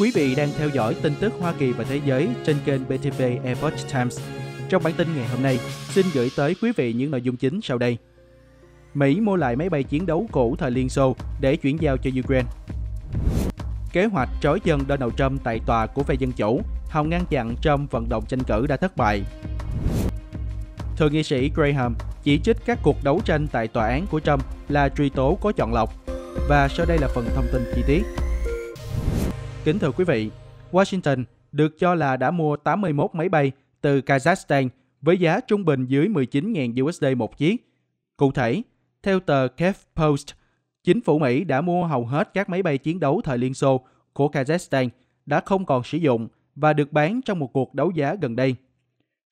Quý vị đang theo dõi tin tức Hoa Kỳ và thế giới trên kênh BTV Epoch Times. Trong bản tin ngày hôm nay, xin gửi tới quý vị những nội dung chính sau đây. Mỹ mua lại máy bay chiến đấu cũ thời Liên Xô để chuyển giao cho Ukraine. Kế hoạch trói chân Donald Trump tại tòa của phe Dân Chủ, hòng ngăn chặn Trump vận động tranh cử đã thất bại. Thượng nghị sĩ Graham chỉ trích các cuộc đấu tranh tại tòa án của Trump là truy tố có chọn lọc. Và sau đây là phần thông tin chi tiết. Kính thưa quý vị, Washington được cho là đã mua 81 máy bay từ Kazakhstan với giá trung bình dưới 19.000 USD một chiếc. Cụ thể, theo tờ Kyiv Post, chính phủ Mỹ đã mua hầu hết các máy bay chiến đấu thời Liên Xô của Kazakhstan đã không còn sử dụng và được bán trong một cuộc đấu giá gần đây.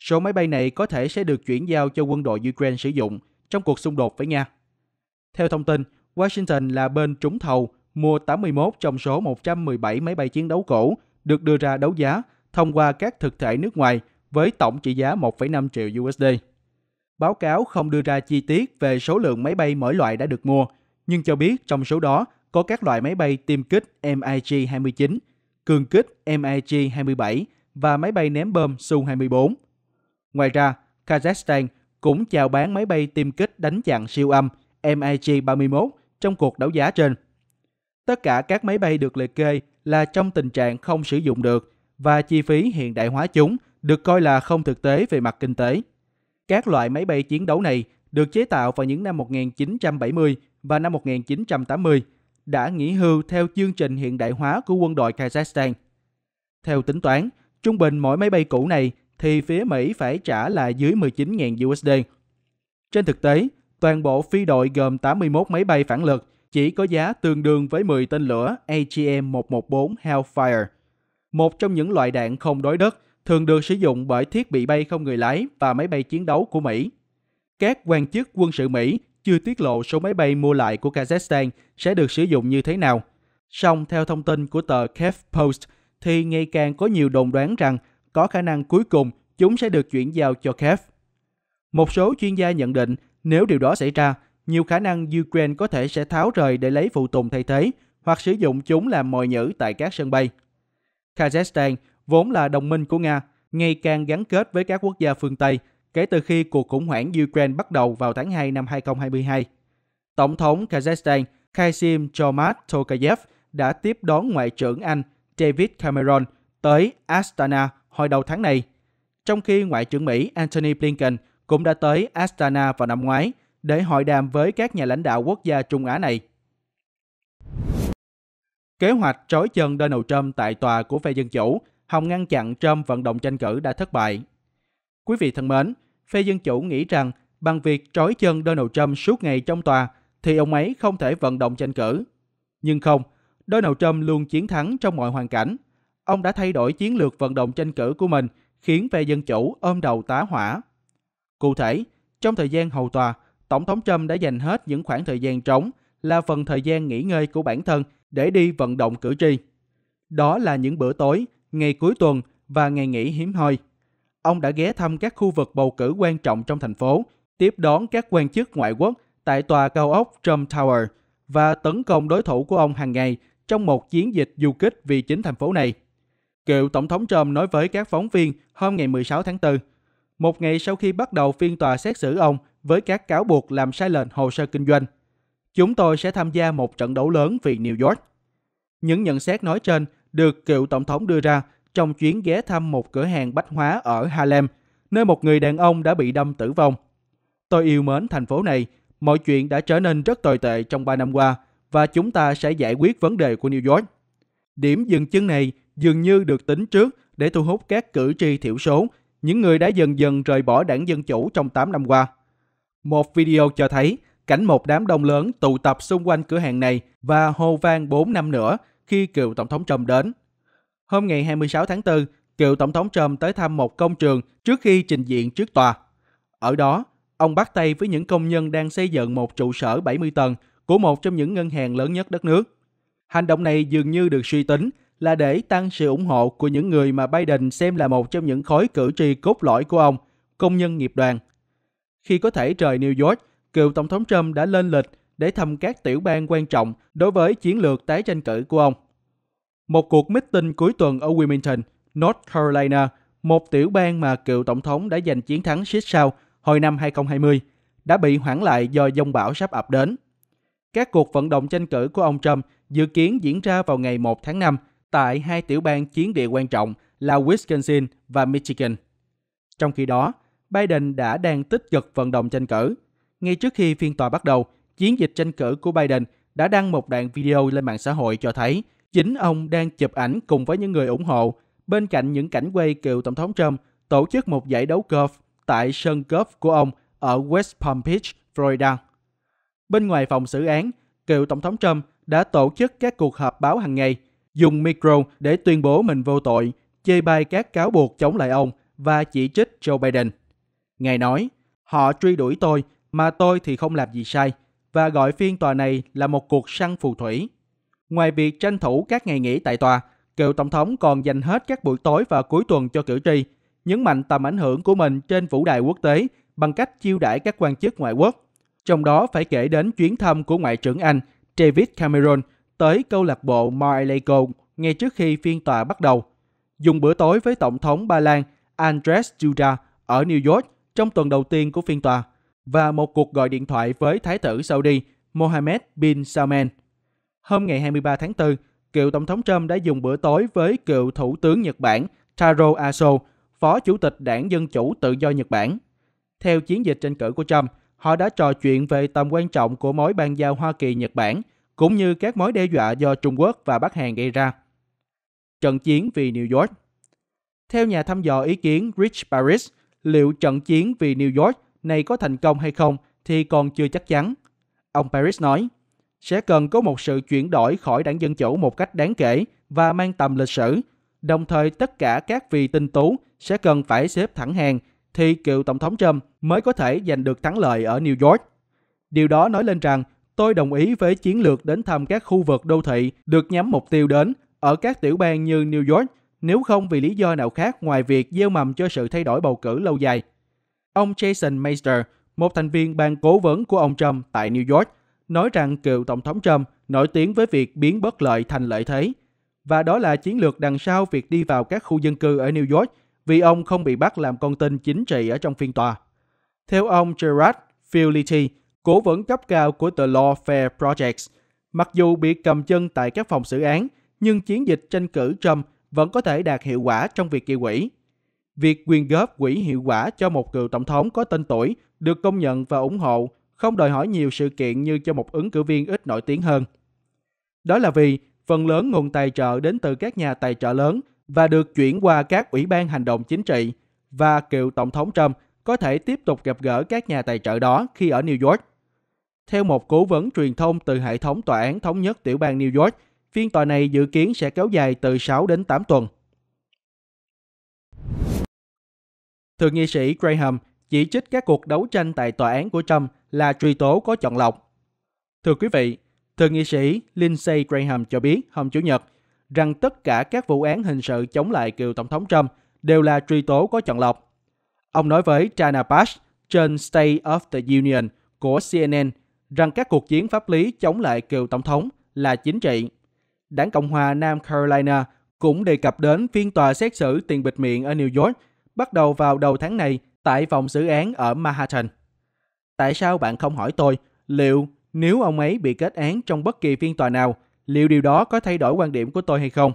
Số máy bay này có thể sẽ được chuyển giao cho quân đội Ukraine sử dụng trong cuộc xung đột với Nga. Theo thông tin, Washington là bên trúng thầu mua 81 trong số 117 máy bay chiến đấu cũ được đưa ra đấu giá thông qua các thực thể nước ngoài với tổng trị giá 1,5 triệu USD. Báo cáo không đưa ra chi tiết về số lượng máy bay mỗi loại đã được mua, nhưng cho biết trong số đó có các loại máy bay tiêm kích MiG-29, cường kích MiG-27 và máy bay ném bom Su-24. Ngoài ra, Kazakhstan cũng chào bán máy bay tiêm kích đánh chặn siêu âm MiG-31 trong cuộc đấu giá trên. Tất cả các máy bay được liệt kê là trong tình trạng không sử dụng được và chi phí hiện đại hóa chúng được coi là không thực tế về mặt kinh tế. Các loại máy bay chiến đấu này được chế tạo vào những năm 1970 và năm 1980, đã nghỉ hưu theo chương trình hiện đại hóa của quân đội Kazakhstan. Theo tính toán, trung bình mỗi máy bay cũ này thì phía Mỹ phải trả là dưới 19.000 USD. Trên thực tế, toàn bộ phi đội gồm 81 máy bay phản lực chỉ có giá tương đương với 10 tên lửa AGM-114 Hellfire, một trong những loại đạn không đối đất thường được sử dụng bởi thiết bị bay không người lái và máy bay chiến đấu của Mỹ. Các quan chức quân sự Mỹ chưa tiết lộ số máy bay mua lại của Kazakhstan sẽ được sử dụng như thế nào. Song theo thông tin của tờ Kyiv Post thì ngày càng có nhiều đồn đoán rằng có khả năng cuối cùng chúng sẽ được chuyển giao cho Kyiv. Một số chuyên gia nhận định nếu điều đó xảy ra, nhiều khả năng Ukraine có thể sẽ tháo rời để lấy phụ tùng thay thế hoặc sử dụng chúng làm mồi nhử tại các sân bay. Kazakhstan, vốn là đồng minh của Nga, ngày càng gắn kết với các quốc gia phương Tây kể từ khi cuộc khủng hoảng Ukraine bắt đầu vào tháng 2 năm 2022. Tổng thống Kazakhstan Kassym-Jomart Tokayev đã tiếp đón Ngoại trưởng Anh David Cameron tới Astana hồi đầu tháng này, trong khi Ngoại trưởng Mỹ Antony Blinken cũng đã tới Astana vào năm ngoái để hội đàm với các nhà lãnh đạo quốc gia Trung Á này. Kế hoạch trói chân Donald Trump tại tòa của phe Dân Chủ, hòng ngăn chặn Trump vận động tranh cử đã thất bại. Quý vị thân mến, phe Dân Chủ nghĩ rằng bằng việc trói chân Donald Trump suốt ngày trong tòa thì ông ấy không thể vận động tranh cử. Nhưng không, Donald Trump luôn chiến thắng trong mọi hoàn cảnh. Ông đã thay đổi chiến lược vận động tranh cử của mình, khiến phe Dân Chủ ôm đầu tá hỏa. Cụ thể, trong thời gian hầu tòa, Tổng thống Trump đã dành hết những khoảng thời gian trống là phần thời gian nghỉ ngơi của bản thân để đi vận động cử tri. Đó là những bữa tối, ngày cuối tuần và ngày nghỉ hiếm hoi. Ông đã ghé thăm các khu vực bầu cử quan trọng trong thành phố, tiếp đón các quan chức ngoại quốc tại tòa cao ốc Trump Tower và tấn công đối thủ của ông hàng ngày trong một chiến dịch du kích vì chính thành phố này. Cựu Tổng thống Trump nói với các phóng viên hôm ngày 16 tháng 4, một ngày sau khi bắt đầu phiên tòa xét xử ông với các cáo buộc làm sai lệch hồ sơ kinh doanh, chúng tôi sẽ tham gia một trận đấu lớn vì New York. Những nhận xét nói trên được cựu Tổng thống đưa ra trong chuyến ghé thăm một cửa hàng bách hóa ở Harlem, nơi một người đàn ông đã bị đâm tử vong. Tôi yêu mến thành phố này, mọi chuyện đã trở nên rất tồi tệ trong 3 năm qua và chúng ta sẽ giải quyết vấn đề của New York. Điểm dừng chân này dường như được tính trước để thu hút các cử tri thiểu số, những người đã dần dần rời bỏ đảng Dân Chủ trong 8 năm qua. Một video cho thấy cảnh một đám đông lớn tụ tập xung quanh cửa hàng này và hô vang 4 năm nữa khi cựu Tổng thống Trump đến. Hôm ngày 26 tháng 4, cựu Tổng thống Trump tới thăm một công trường trước khi trình diện trước tòa. Ở đó, ông bắt tay với những công nhân đang xây dựng một trụ sở 70 tầng của một trong những ngân hàng lớn nhất đất nước. Hành động này dường như được suy tính là để tăng sự ủng hộ của những người mà Biden xem là một trong những khối cử tri cốt lõi của ông, công nhân nghiệp đoàn. Khi có thể rời New York, cựu Tổng thống Trump đã lên lịch để thăm các tiểu bang quan trọng đối với chiến lược tái tranh cử của ông. Một cuộc meeting cuối tuần ở Wilmington, North Carolina, một tiểu bang mà cựu tổng thống đã giành chiến thắng xích sao hồi năm 2020, đã bị hoãn lại do dông bão sắp ập đến. Các cuộc vận động tranh cử của ông Trump dự kiến diễn ra vào ngày 1 tháng 5 tại hai tiểu bang chiến địa quan trọng là Wisconsin và Michigan. Trong khi đó, Biden đã đang tích cực vận động tranh cử. Ngay trước khi phiên tòa bắt đầu, chiến dịch tranh cử của Biden đã đăng một đoạn video lên mạng xã hội cho thấy chính ông đang chụp ảnh cùng với những người ủng hộ bên cạnh những cảnh quay cựu Tổng thống Trump tổ chức một giải đấu golf tại sân golf của ông ở West Palm Beach, Florida. Bên ngoài phòng xử án, cựu Tổng thống Trump đã tổ chức các cuộc họp báo hàng ngày, dùng micro để tuyên bố mình vô tội, chê bai các cáo buộc chống lại ông và chỉ trích Joe Biden. Ngài nói, họ truy đuổi tôi mà tôi thì không làm gì sai, và gọi phiên tòa này là một cuộc săn phù thủy. Ngoài việc tranh thủ các ngày nghỉ tại tòa, cựu Tổng thống còn dành hết các buổi tối và cuối tuần cho cử tri, nhấn mạnh tầm ảnh hưởng của mình trên vũ đài quốc tế bằng cách chiêu đãi các quan chức ngoại quốc. Trong đó phải kể đến chuyến thăm của Ngoại trưởng Anh David Cameron tới câu lạc bộ Mar-a-Lago ngay trước khi phiên tòa bắt đầu, dùng bữa tối với Tổng thống Ba Lan Andres Duda ở New York trong tuần đầu tiên của phiên tòa, và một cuộc gọi điện thoại với Thái tử Saudi Mohammed bin Salman. Hôm ngày 23 tháng 4, cựu Tổng thống Trump đã dùng bữa tối với cựu Thủ tướng Nhật Bản Taro Aso, Phó Chủ tịch Đảng Dân Chủ Tự do Nhật Bản. Theo chiến dịch tranh cử của Trump, họ đã trò chuyện về tầm quan trọng của mối bang giao Hoa Kỳ-Nhật Bản, cũng như các mối đe dọa do Trung Quốc và Bắc Hàn gây ra. Trận chiến vì New York. Theo nhà thăm dò ý kiến Rich Baris, liệu trận chiến vì New York này có thành công hay không thì còn chưa chắc chắn. Ông Baris nói, sẽ cần có một sự chuyển đổi khỏi Đảng Dân Chủ một cách đáng kể và mang tầm lịch sử. Đồng thời tất cả các vị tinh tú sẽ cần phải xếp thẳng hàng thì cựu Tổng thống Trump mới có thể giành được thắng lợi ở New York. Điều đó nói lên rằng tôi đồng ý với chiến lược đến thăm các khu vực đô thị được nhắm mục tiêu đến ở các tiểu bang như New York, nếu không vì lý do nào khác ngoài việc gieo mầm cho sự thay đổi bầu cử lâu dài. Ông Jason Meister, một thành viên ban cố vấn của ông Trump tại New York, nói rằng cựu Tổng thống Trump nổi tiếng với việc biến bất lợi thành lợi thế, và đó là chiến lược đằng sau việc đi vào các khu dân cư ở New York vì ông không bị bắt làm con tin chính trị ở trong phiên tòa. Theo ông Gerard Fility, cố vấn cấp cao của tờ Lawfare Projects, mặc dù bị cầm chân tại các phòng xử án, nhưng chiến dịch tranh cử Trump vẫn có thể đạt hiệu quả trong việc gây quỹ. Việc quyên góp quỹ hiệu quả cho một cựu tổng thống có tên tuổi được công nhận và ủng hộ không đòi hỏi nhiều sự kiện như cho một ứng cử viên ít nổi tiếng hơn. Đó là vì phần lớn nguồn tài trợ đến từ các nhà tài trợ lớn và được chuyển qua các ủy ban hành động chính trị, và cựu Tổng thống Trump có thể tiếp tục gặp gỡ các nhà tài trợ đó khi ở New York. Theo một cố vấn truyền thông từ hệ thống tòa án thống nhất tiểu bang New York, phiên tòa này dự kiến sẽ kéo dài từ 6 đến 8 tuần. Thượng nghị sĩ Graham chỉ trích các cuộc đấu tranh tại tòa án của Trump là truy tố có chọn lọc. Thưa quý vị, Thượng nghị sĩ Lindsey Graham cho biết hôm Chủ nhật rằng tất cả các vụ án hình sự chống lại cựu Tổng thống Trump đều là truy tố có chọn lọc. Ông nói với Dana Bash trên State of the Union của CNN rằng các cuộc chiến pháp lý chống lại cựu Tổng thống là chính trị. Đảng Cộng hòa Nam Carolina cũng đề cập đến phiên tòa xét xử tiền bịt miệng ở New York bắt đầu vào đầu tháng này tại phòng xử án ở Manhattan. Tại sao bạn không hỏi tôi liệu nếu ông ấy bị kết án trong bất kỳ phiên tòa nào, liệu điều đó có thay đổi quan điểm của tôi hay không?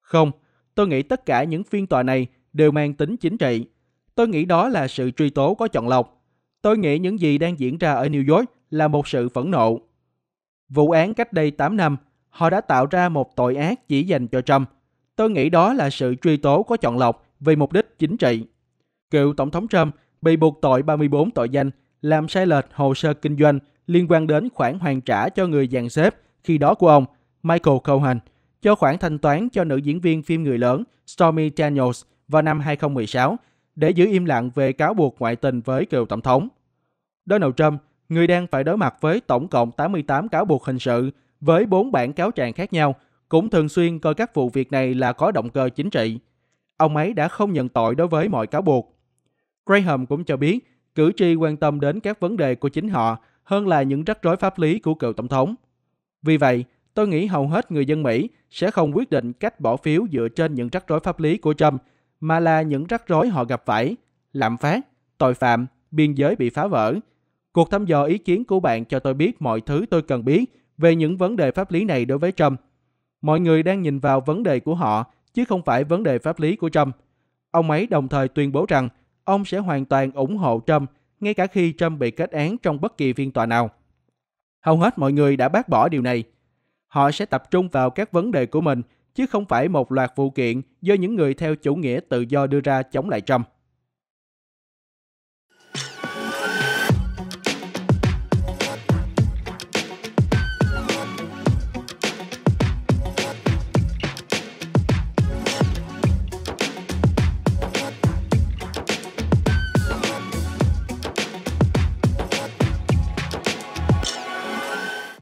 Không, tôi nghĩ tất cả những phiên tòa này đều mang tính chính trị. Tôi nghĩ đó là sự truy tố có chọn lọc. Tôi nghĩ những gì đang diễn ra ở New York là một sự phẫn nộ. Vụ án cách đây 8 năm, họ đã tạo ra một tội ác chỉ dành cho Trump. Tôi nghĩ đó là sự truy tố có chọn lọc vì mục đích chính trị. Cựu Tổng thống Trump bị buộc tội 34 tội danh làm sai lệch hồ sơ kinh doanh liên quan đến khoản hoàn trả cho người dàn xếp khi đó của ông, Michael Cohen, cho khoản thanh toán cho nữ diễn viên phim người lớn Stormy Daniels vào năm 2016 để giữ im lặng về cáo buộc ngoại tình với cựu Tổng thống. Donald Trump, người đang phải đối mặt với tổng cộng 88 cáo buộc hình sự với 4 bản cáo trạng khác nhau, cũng thường xuyên coi các vụ việc này là có động cơ chính trị. Ông ấy đã không nhận tội đối với mọi cáo buộc. Graham cũng cho biết cử tri quan tâm đến các vấn đề của chính họ hơn là những rắc rối pháp lý của cựu Tổng thống. Vì vậy, Tôi nghĩ hầu hết người dân Mỹ sẽ không quyết định cách bỏ phiếu dựa trên những rắc rối pháp lý của Trump, mà là những rắc rối họ gặp phải, lạm phát, tội phạm, biên giới bị phá vỡ. Cuộc thăm dò ý kiến của bạn cho tôi biết mọi thứ tôi cần biết về những vấn đề pháp lý này đối với Trump. Mọi người đang nhìn vào vấn đề của họ, chứ không phải vấn đề pháp lý của Trump. Ông ấy đồng thời tuyên bố rằng ông sẽ hoàn toàn ủng hộ Trump, ngay cả khi Trump bị kết án trong bất kỳ phiên tòa nào. Hầu hết mọi người đã bác bỏ điều này. Họ sẽ tập trung vào các vấn đề của mình, chứ không phải một loạt vụ kiện do những người theo chủ nghĩa tự do đưa ra chống lại Trump.